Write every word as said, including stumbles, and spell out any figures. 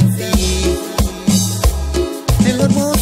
en ti. El amor